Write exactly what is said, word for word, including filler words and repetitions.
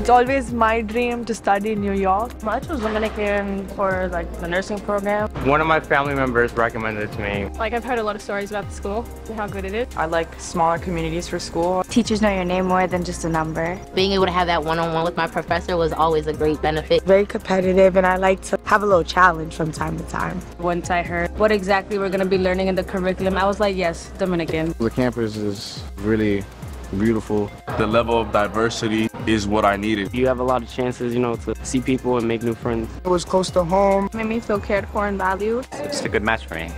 It's always my dream to study in New York. I chose Dominican for like the nursing program. One of my family members recommended it to me. Like, I've heard a lot of stories about the school and how good it is. I like smaller communities for school. Teachers know your name more than just a number. Being able to have that one-on-one with my professor was always a great benefit. Very competitive, and I like to have a little challenge from time to time. Once I heard what exactly we're going to be learning in the curriculum, I was like, yes, Dominican. The campus is really beautiful. The level of diversity is what I needed. You have a lot of chances, you know, to see people and make new friends. It was close to home. It made me feel cared for and valued. It's just a good match for me.